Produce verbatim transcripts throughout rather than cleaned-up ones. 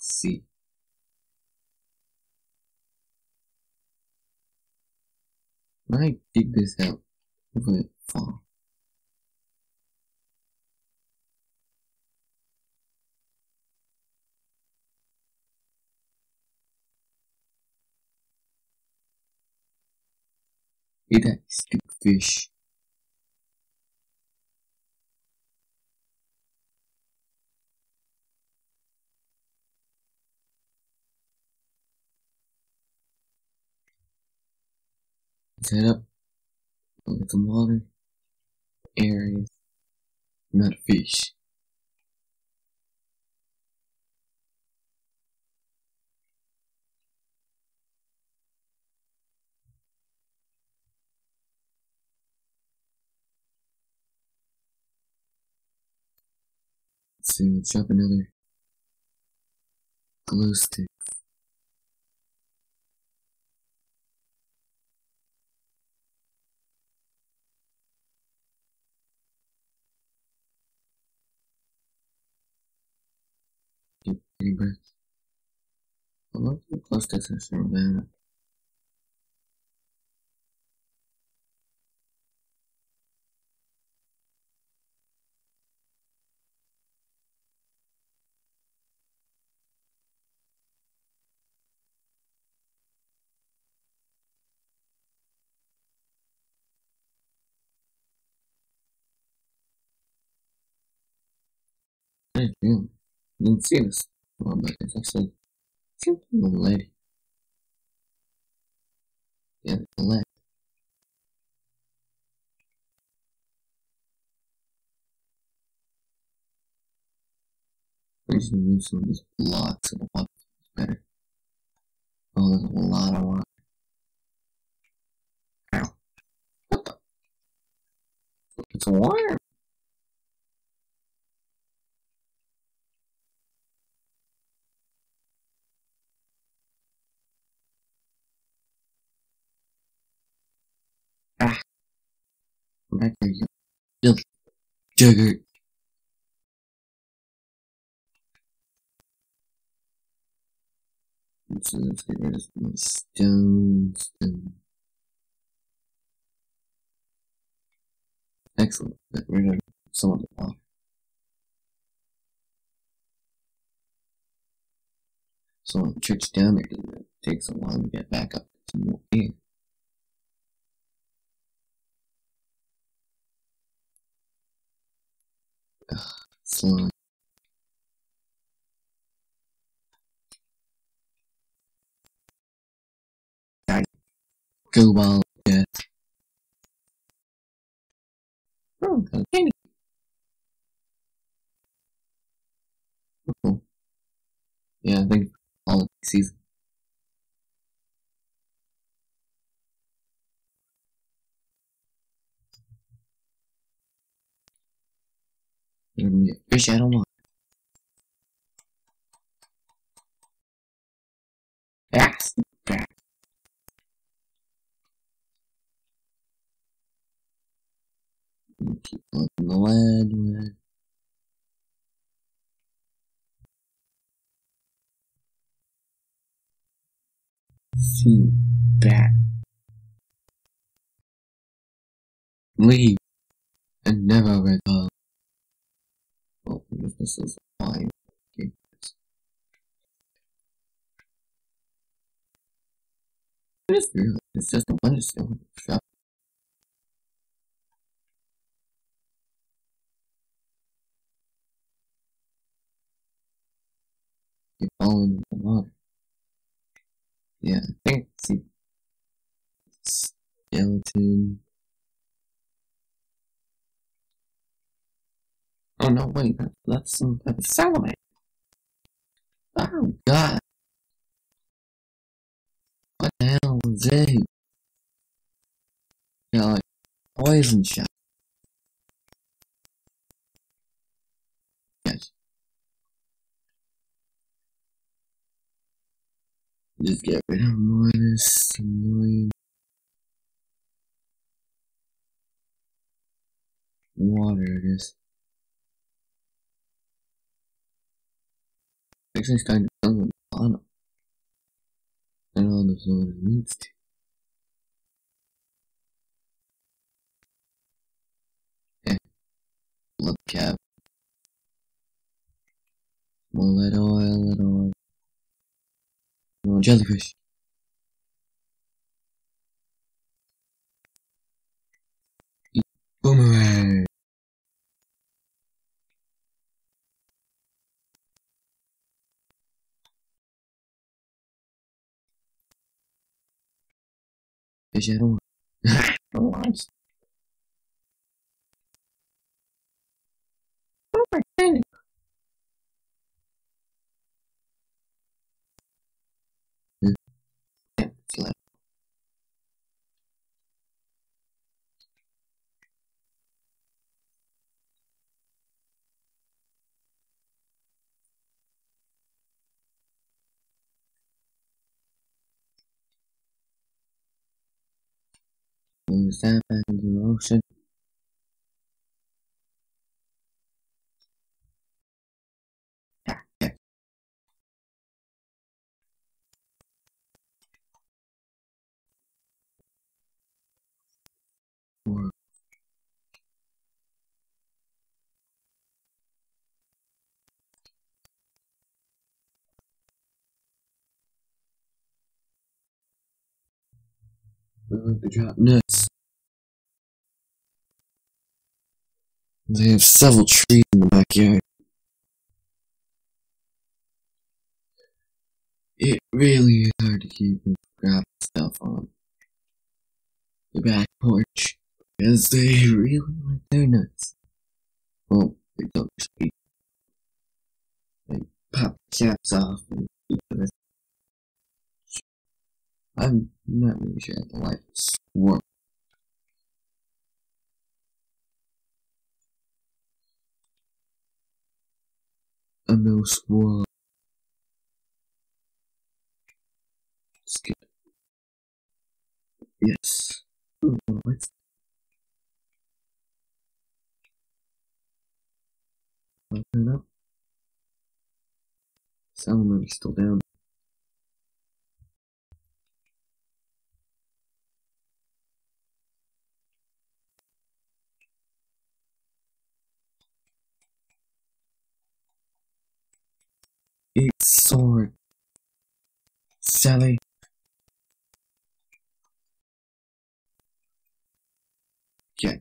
sí. When I dig this out, it will fall. Eat a stick fish. Set up with some water areas, not fish. So drop another glow stick. Any breath. I love the close distance from that. I do. I didn't see this. Well, but it's actually something on the lady. Yeah, the lady. I'm just gonna move some of these blocks and a lot better. Oh, there's a lot of water. Ow. What the? It's a water. Right there you go. Jugger. So let's get rid of my stones. Excellent. Get rid of some of the water. So I'll church down there because it takes a while to get back up to more air. Slime. Go ball death. Oh, okay. Cool. Yeah, I think all of the season. Fish, I don't know. That's bad. Keep looking the lead, man. See that. Leave and never return. Oh, this is fine. Okay. It is real. It's just a bunch of stuff. You fall into the water. Yeah, I think it's a skeleton. Oh no, wait, that, that's some type of salamander. Oh god. What the hell is this? Yeah, like poison shot. Yes. Just get rid of more of this annoying water, I guess. Actually, it's kind of fun. Обзор лист. Blood cap. Mullet oil, little oil. No, jellyfish. Boomerang. Fish, I don't want. I don't want. Oh my goodness. When you stand back into the ocean, or we're going to drop nuts. They have several trees in the backyard. It really is hard to keep and grab stuff on the back porch because they really like their nuts. Well, they don't just eat. They pop the caps off and eat them. I'm not really sure how the life works. A no squirrel. Skip. Yes. Ooh, what? Open it up. Salamander's still down. Eat sword, Sally. Yeah. I'm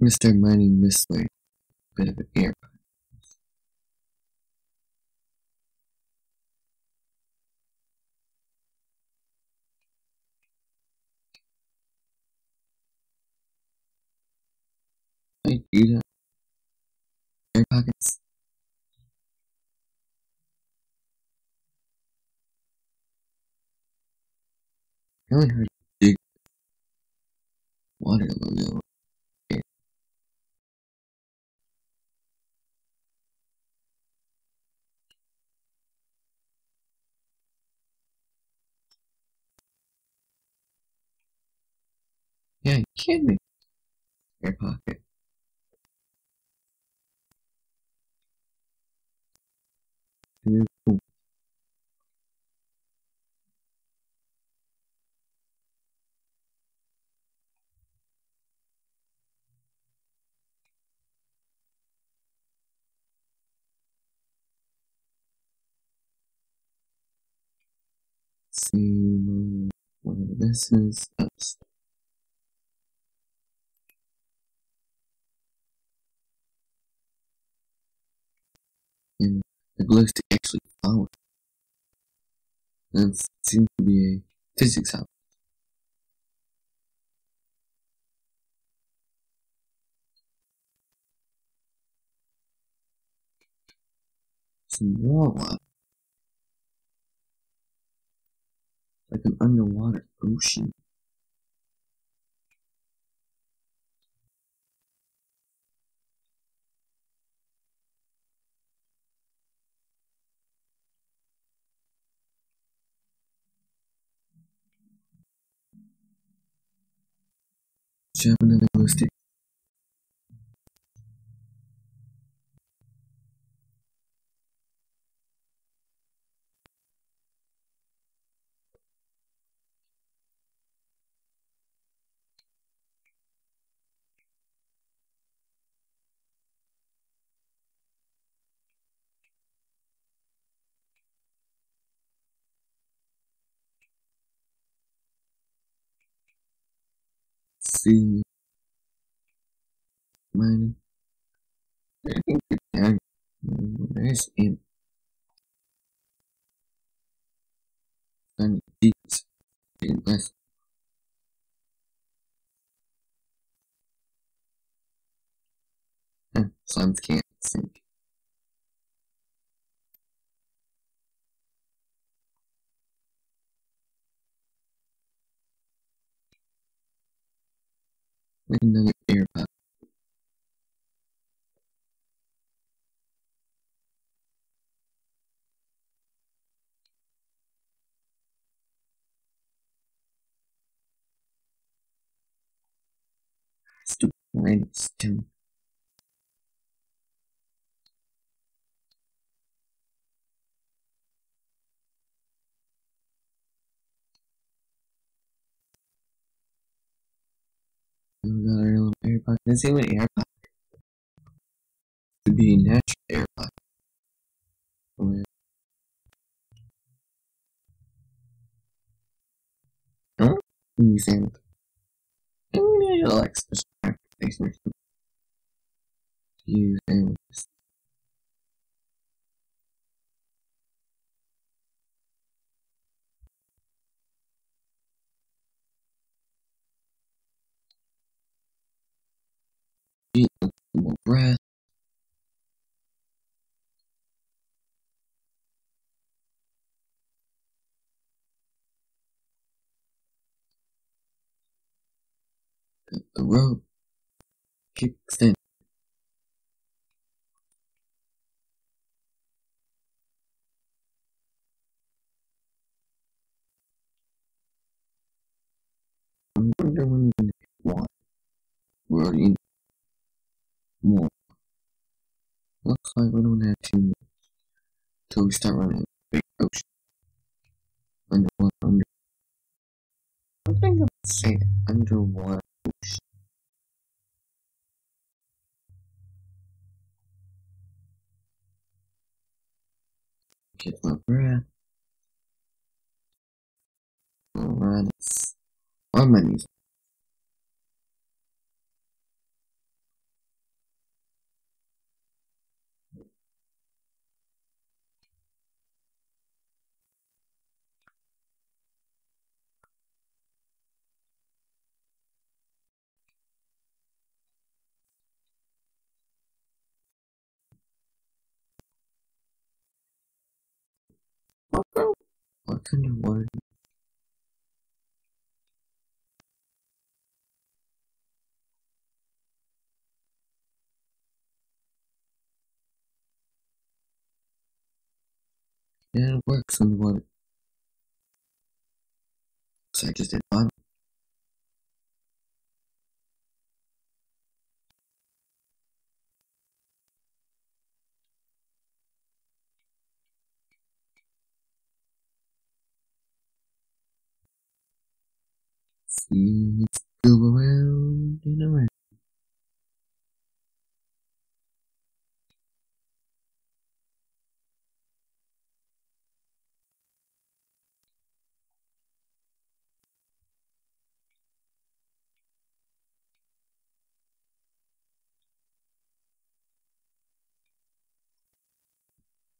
gonna start mining this way. Bit of an air. I do that. Air pockets. I only heard a big water logo. Okay. Yeah, you can't make air pocket. Ooh. See what this is. Oops. And the glowstick actually flowers. That seems to be a physics out. Some warlock. Like an underwater ocean. Jump another glue stick. sí, man, es en candidatos en más some can't think. Another earbud. Stupid rants too. Another little AirPod. This ain't an AirPod. To be a natural AirPod. Where? Huh? You saying? I mean, I like special applications. You saying? More breath. The rope kicks in. I wonder when we want. We're already. More. Looks like we don't have too much till we start running a big ocean. Underwater, under. I don't think I would say underwater ocean. Get my breath. Alright, it's on my knees. What's underwater? Yeah, it works underwater. So I just did bottom. Let's go around and around.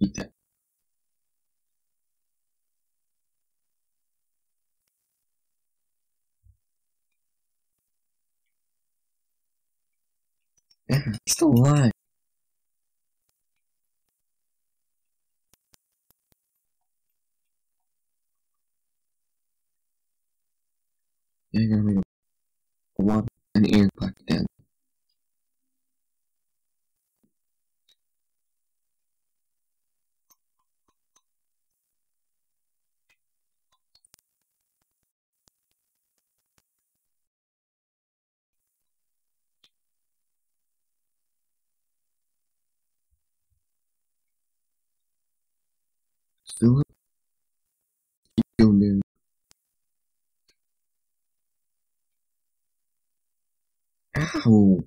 Eat that. Yeah, it's still alive. Yeah, I gotta make a water and air pocket down. Still up. Keep going down. Ow!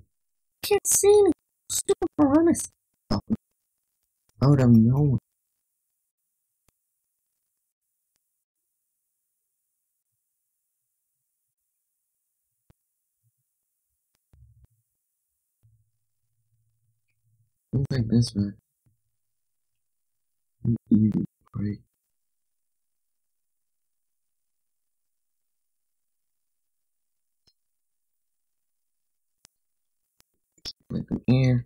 Can't see any stupid piranhas. How would I know? Don't like this, man. Even right. Let them in.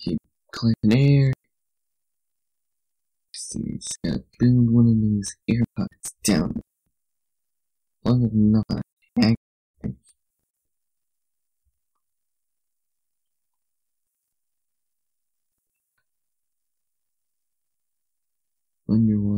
Keep clicking air. See, you just gotta build one of these air pockets down. Long enough, I wonder why.